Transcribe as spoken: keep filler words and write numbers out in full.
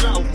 slow.